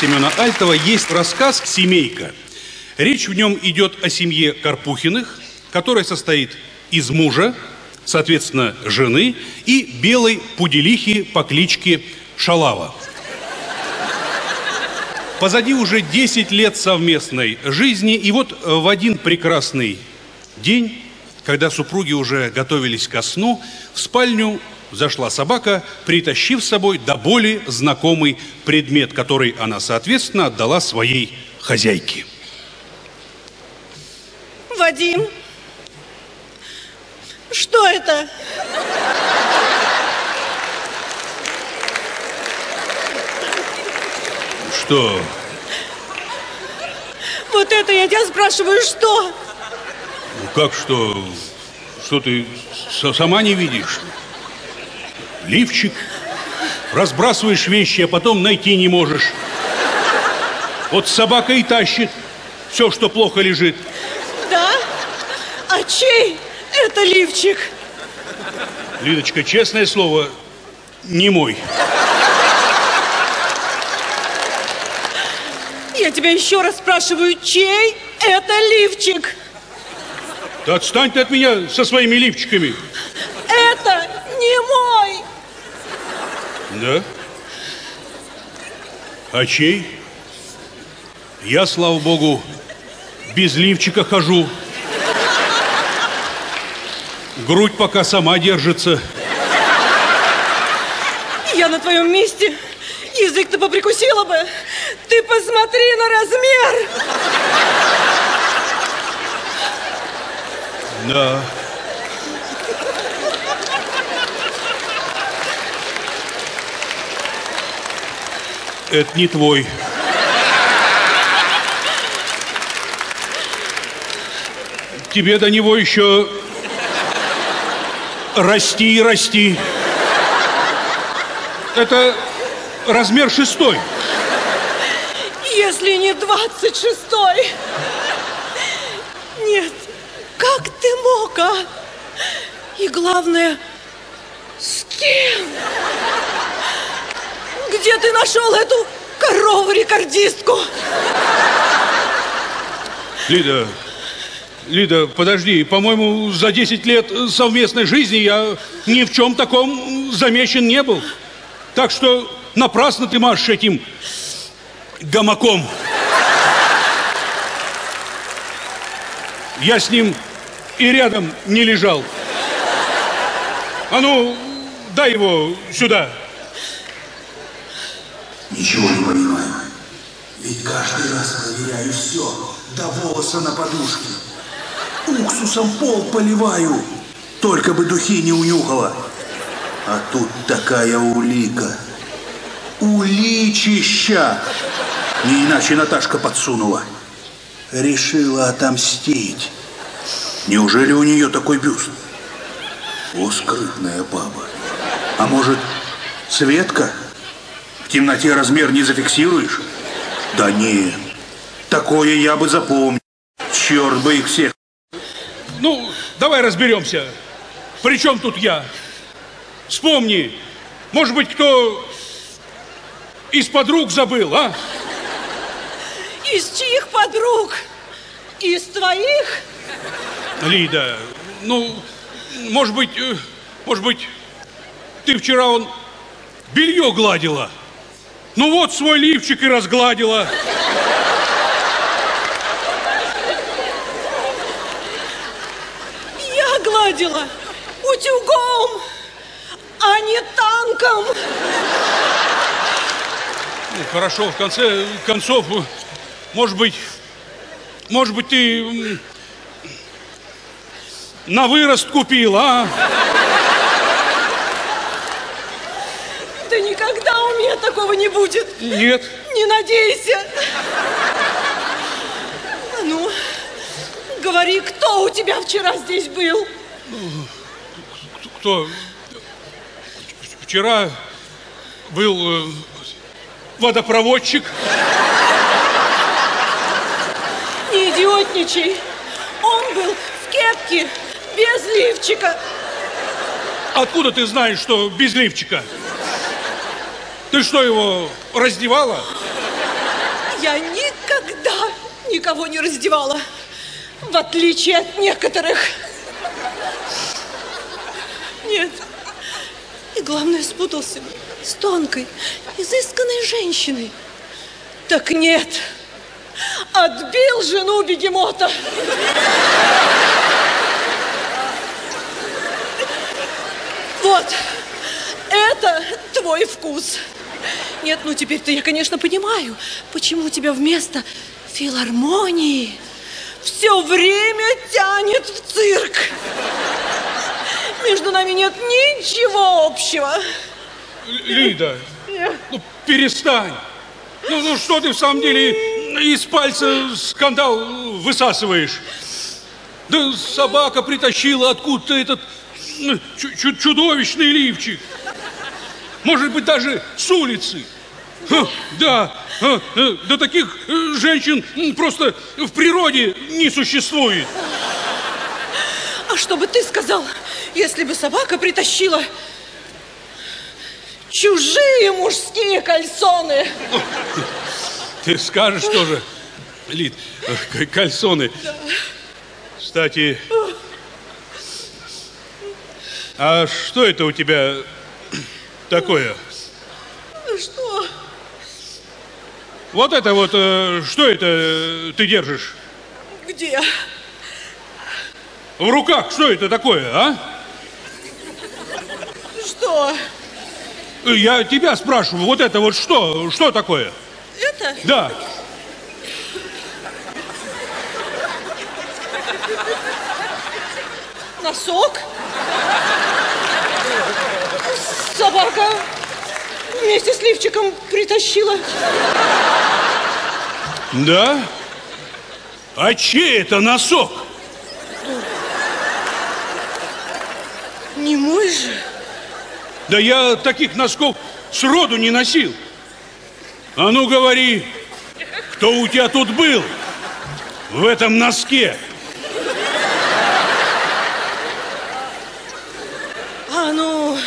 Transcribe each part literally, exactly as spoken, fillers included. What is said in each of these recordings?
Семена Альтова есть рассказ «Семейка». Речь в нем идет о семье Карпухиных, которая состоит из мужа, соответственно, жены, и белой пуделихи по кличке Шалава. Позади уже десять лет совместной жизни, и вот в один прекрасный день, когда супруги уже готовились ко сну, в спальню зашла собака, притащив с собой до боли знакомый предмет, который она, соответственно, отдала своей хозяйке. Вадим, что это? Что? Вот это я тебя спрашиваю, что? Ну как что? Что ты сама не видишь? Лифчик. Разбрасываешь вещи, а потом найти не можешь. Вот собака и тащит все, что плохо лежит. Да? А чей это лифчик? Лидочка, честное слово, не мой. Я тебя еще раз спрашиваю, чей это лифчик? Да отстань ты от меня со своими лифчиками. Это не мой. Да? А чей? Я, слава богу, без лифчика хожу. Грудь пока сама держится. Я на твоем месте язык-то поприкусила бы. Ты посмотри на размер. Да. Это не твой. Тебе до него еще расти и расти. Это размер шестой. Если не двадцать шестой. Нет, как ты мог, а? И главное, с кем? Где ты нашел эту корову-рекордистку? Лида, Лида, подожди, по-моему, за десять лет совместной жизни я ни в чем таком замечен не был. Так что напрасно ты машешь этим гамаком. Я с ним и рядом не лежал. А ну, дай его сюда. Ничего не понимаю. Ведь каждый раз проверяю все, до волоса на подушке. Уксусом пол поливаю, только бы духи не унюхала. А тут такая улика. Уличища! Не иначе Наташка подсунула. Решила отомстить. Неужели у нее такой бюст? О, скрытная баба. А может, Светка? В темноте размер не зафиксируешь? Да не, такое я бы запомнил. Черт бы их всех. Ну, давай разберемся. При чем тут я? Вспомни, может быть, кто из подруг забыл, а? Из чьих подруг? Из твоих? Лида, ну, может быть, может быть, ты вчера он белье гладила. Ну вот свой лифчик и разгладила. Я гладила утюгом, а не танком. Ну, хорошо, в конце концов, может быть, может быть, ты на вырост купила, а? Да никогда у меня такого не будет. Нет. Не надейся. А ну, говори, кто у тебя вчера здесь был? Кто? Вчера был... водопроводчик. Не идиотничай. Он был в кепке, без лифчика. Откуда ты знаешь, что без лифчика? Ты что, его раздевала? Я никогда никого не раздевала, в отличие от некоторых. Нет. И главное, спутался с тонкой, изысканной женщиной. Так нет. Отбил жену бегемота. Вот. Это твой вкус. Нет, ну теперь-то я, конечно, понимаю, почему тебя вместо филармонии все время тянет в цирк. Между нами нет ничего общего. Лида, ну перестань. Ну, ну что ты в самом деле из пальца скандал высасываешь? Да собака притащила откуда-то этот чудовищный лифчик. Может быть, даже с улицы. Ха, да, ха, да таких женщин просто в природе не существует. А что бы ты сказал, если бы собака притащила чужие мужские кальсоны? Ты скажешь тоже, Лид, кальсоны. Да. Кстати, а что это у тебя такое? Что? Вот это вот, что это ты держишь? Где? В руках, что это такое, а? Что? Я тебя спрашиваю, вот это вот что? Что такое? Это? Да. Носок? Собака вместе с лифчиком притащила. Да? А чей это носок? Не мой же. Да я таких носков сроду не носил. А ну говори, кто у тебя тут был в этом носке? А ну...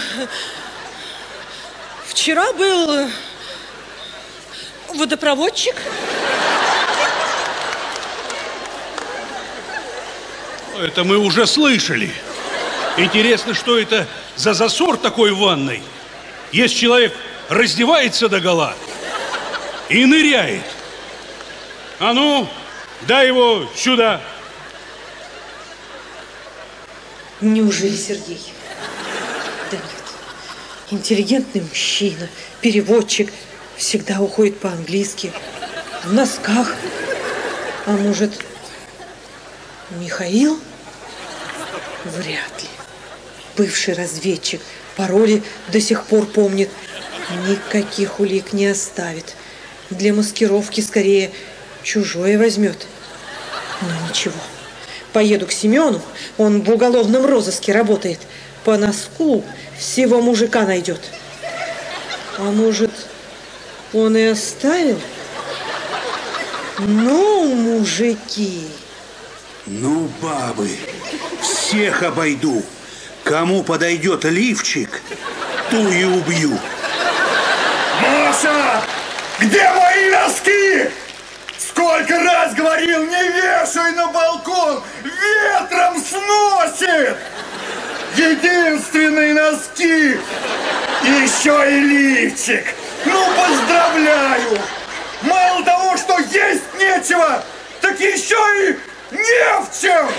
Вчера был водопроводчик. Это мы уже слышали. Интересно, что это за засор такой в ванной? Если человек раздевается догола и ныряет. А ну, дай его сюда. Неужели Сергей? Да нет. Интеллигентный мужчина, переводчик, всегда уходит по-английски, в носках. А может, Михаил? Вряд ли. Бывший разведчик, пароли до сих пор помнит. Никаких улик не оставит. Для маскировки скорее чужое возьмет. Но ничего. Поеду к Семену, он в уголовном розыске работает. По носку всего мужика найдет. А может, он и оставил? Ну, мужики. Ну, бабы, всех обойду. Кому подойдет лифчик, ту и убью. Маша, где мои носки? Сколько раз говорил, не вешай на балкон, ветром сносит. Единственные носки, еще и лифчик. Ну, поздравляю. Мало того, что есть нечего, так еще и не в чем.